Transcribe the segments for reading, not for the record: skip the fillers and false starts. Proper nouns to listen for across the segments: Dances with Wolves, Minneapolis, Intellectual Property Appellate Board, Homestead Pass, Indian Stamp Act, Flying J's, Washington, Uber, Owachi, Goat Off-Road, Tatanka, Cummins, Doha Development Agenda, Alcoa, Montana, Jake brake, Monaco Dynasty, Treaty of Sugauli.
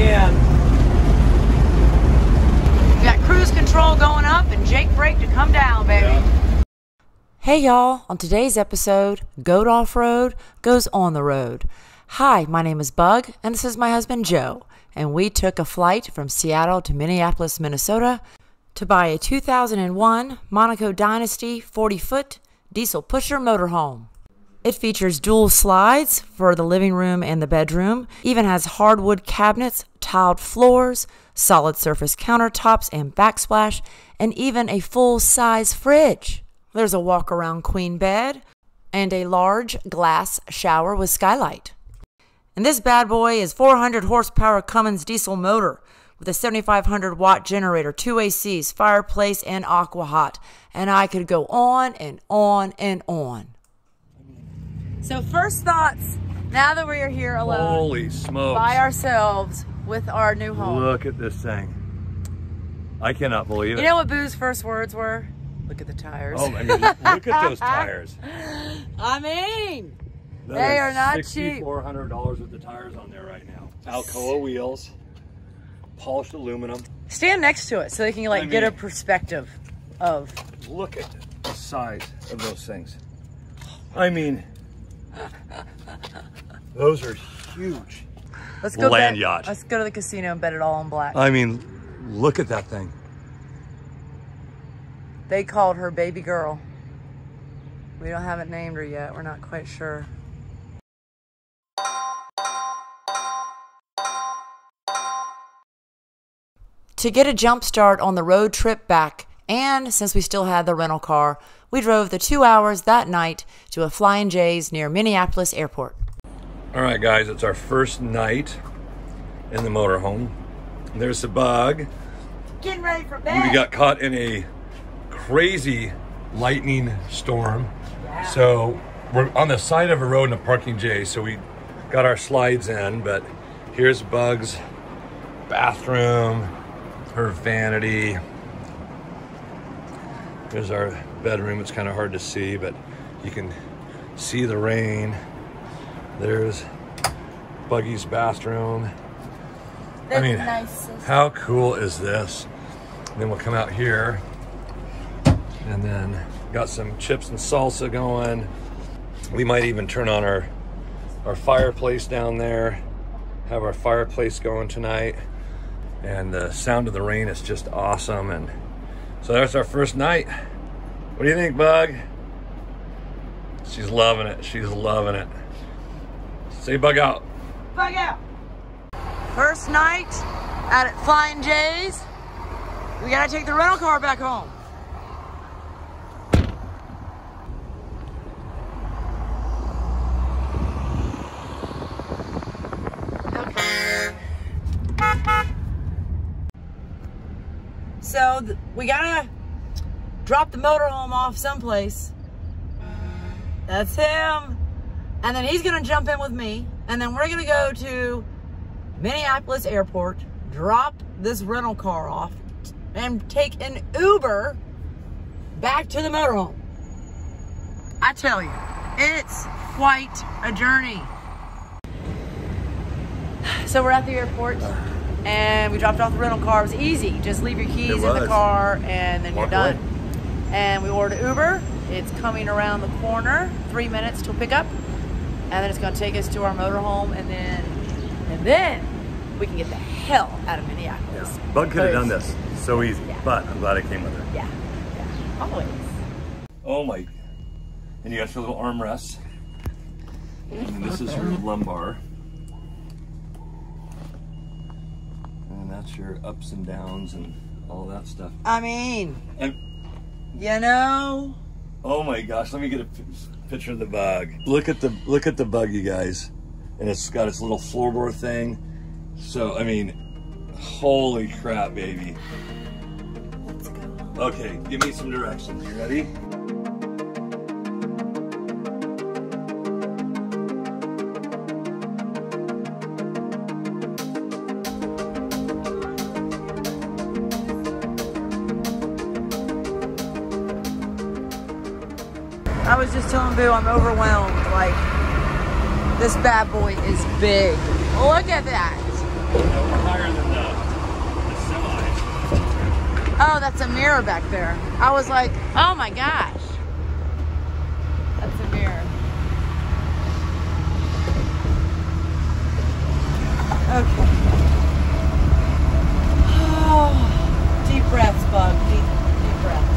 can. We got cruise control going up and Jake brake to come down, baby. Yeah. Hey y'all, on today's episode, Goat Off-Road Goes on the Road. Hi, my name is Bug and this is my husband Joe, and we took a flight from Seattle to Minneapolis, Minnesota to buy a 2001 Monaco Dynasty 40-foot diesel pusher motorhome. It features dual slides for the living room and the bedroom, even has hardwood cabinets, tiled floors, solid surface countertops and backsplash, and even a full-size fridge. There's a walk-around queen bed and a large glass shower with skylight. And this bad boy is 400 horsepower Cummins diesel motor with a 7,500 watt generator, 2 ACs, fireplace, and aqua hot. And I could go on and on and on. So first thoughts, now that we are here alone, holy smokes, by ourselves with our new home. Look at this thing. I cannot believe it. You know what Boo's first words were? Look at the tires. Oh my God, look at those tires. I mean, they are not cheap. $6,400 with the tires on there right now. Alcoa wheels, polished aluminum. Stand next to it so they can like get a perspective of. Look at the size of those things. I mean, those are huge. Let's go land yacht. Let's go to the casino and bet it all in black. I mean, look at that thing. They called her baby girl. We don't haven't named her yet. We're not quite sure. To get a jump start on the road trip back, and since we still had the rental car, we drove the 2 hours that night to a Flying J's near Minneapolis airport. All right, guys, it's our first night in the motorhome. There's the Bug. Getting ready for bed. We got caught in a crazy lightning storm. Yeah. So we're on the side of a road in a parking J, so we got our slides in, but here's Bug's bathroom, her vanity. There's our bedroom. It's kind of hard to see, but you can see the rain. There's Buggy's bathroom. That's, I mean, nicest. How cool is this? And then we'll come out here, and then got some chips and salsa going. We might even turn on our fireplace down there, have our fireplace going tonight. And the sound of the rain is just awesome. And so that's our first night. What do you think, Bug? She's loving it. She's loving it. Say Bug out. Bug out. First night out at Flying J's. We gotta take the rental car back home. So we gotta drop the motorhome off someplace. That's him. And then he's gonna jump in with me. And then we're gonna go to Minneapolis airport, drop this rental car off, and take an Uber back to the motorhome. I tell you, it's quite a journey. So we're at the airport. And we dropped off the rental car. It was easy. Just leave your keys in the car and then you're done. And we ordered Uber. It's coming around the corner. 3 minutes till pickup. And then it's going to take us to our motorhome. And then we can get the hell out of Minneapolis. Yeah. Bug could have done this so easy. Yeah. But I'm glad I came with her. Yeah. Yeah. Always. Oh my. And you got your little armrests. And this is her lumbar. That's your ups and downs and all that stuff. I mean, you know. Oh my gosh! Let me get a picture of the Bug. Look at the Bug, you guys, and it's got its little floorboard thing. So I mean, holy crap, baby. Let's go. Okay, give me some directions. You ready? I was just telling Boo I'm overwhelmed. Like, this bad boy is big. Look at that. higher than the semi. Oh, that's a mirror back there. I was like, oh my gosh. That's a mirror. Okay. Oh, deep breaths, bug. Deep breaths.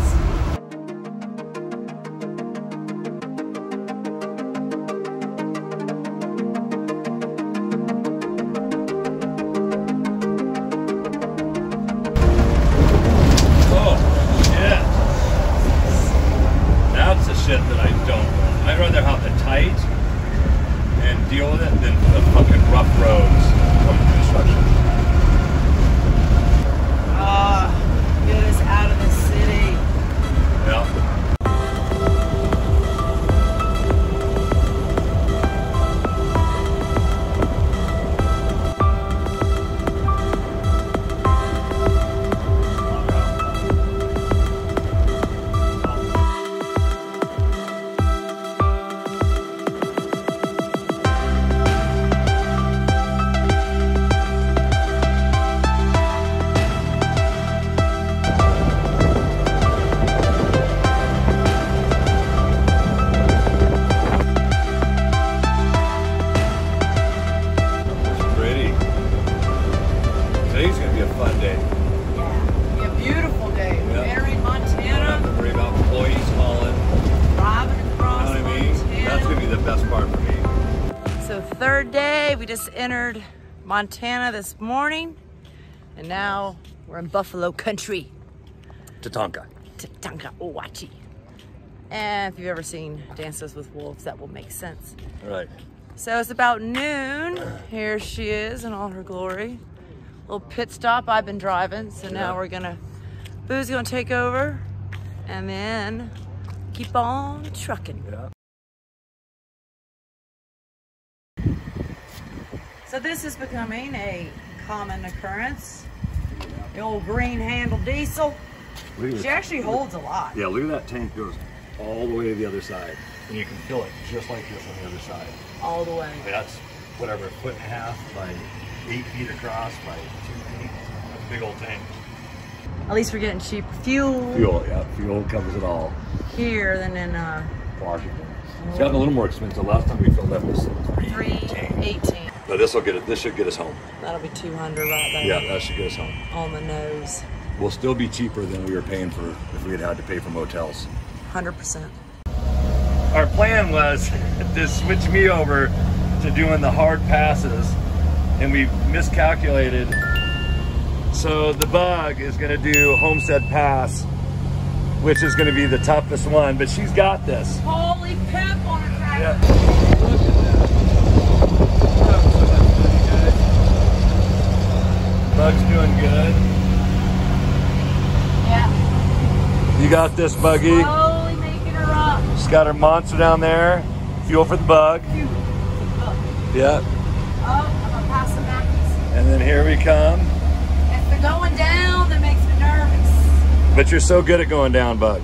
Entered Montana this morning, and now we're in Buffalo country. Tatanka, Owachi. And if you've ever seen Dances with Wolves, that will make sense. Right. So it's about noon. Here she is in all her glory. Little pit stop. I've been driving, so now we're gonna, Boo's gonna take over, and then keep on trucking. Yeah. So this is becoming a common occurrence. The old green handle diesel. She actually holds a lot. Yeah, look at that tank, goes all the way to the other side. And you can fill it just like this on the other side. All the way. I mean, that's whatever, 1.5 feet by 8 feet across by 2 feet. That's a big old tank. At least we're getting cheap fuel. Fuel, yeah. Fuel covers it all. Here than in Washington. It's gotten a little more expensive. Last time we filled that was $3.18. But this will get it. This should get us home. That'll be $200 right there. Yeah, that should get us home. On the nose. We'll still be cheaper than we were paying for if we had to pay for motels. 100%. Our plan was to switch me over to doing the hard passes, and we miscalculated. So the bug is going to do Homestead Pass, which is going to be the toughest one. But she's got this. Holy pip on her tractor. Yeah. Look at that. Bug's doing good. Yeah. You got this, Buggy. Slowly making her up. She's got her monster down there. Fuel for the bug. Fuel for the bug. Yeah. Oh, I'm gonna pass the Mackies. And then here we come. If they're going down, that makes me nervous. But you're so good at going down, Bug.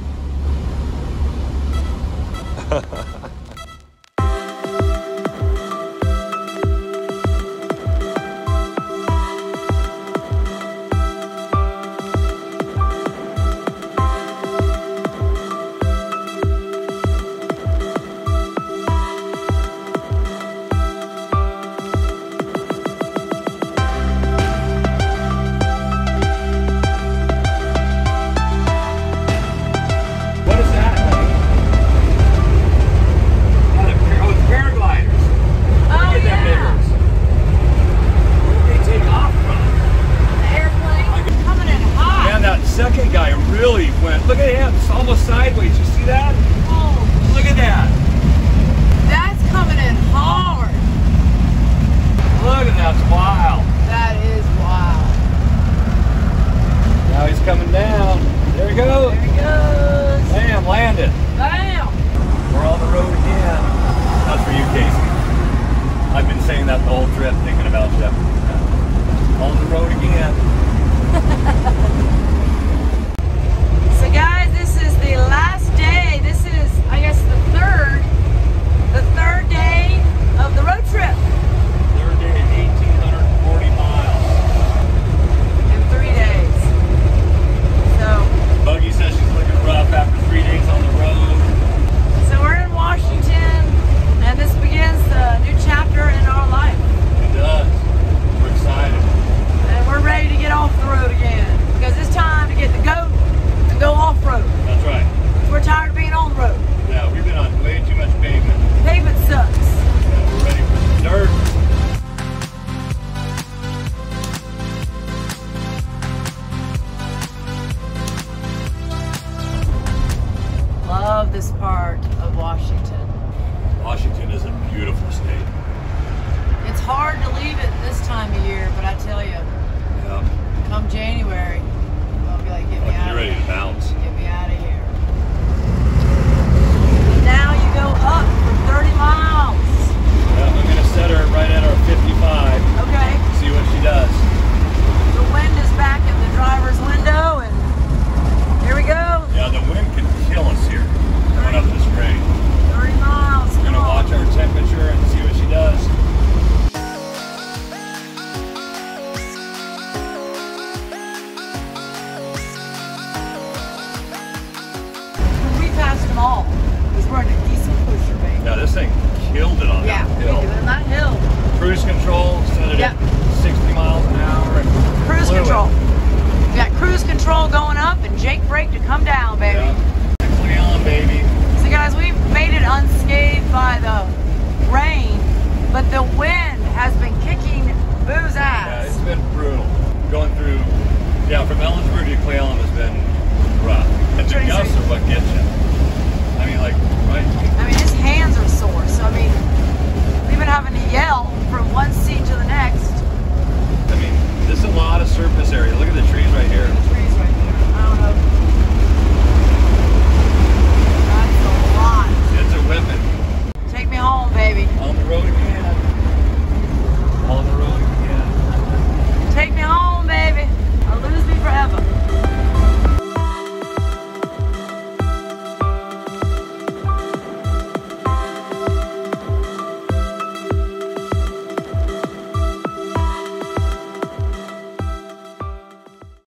Third day of the road trip. Third day, 1,840 miles. control, set it at 60 miles an hour. And cruise control. We got cruise control going up and Jake brake to come down, baby. Yeah. 6 gallon, baby. So guys, we've made it unscathed by the rain, but the wind has been kicking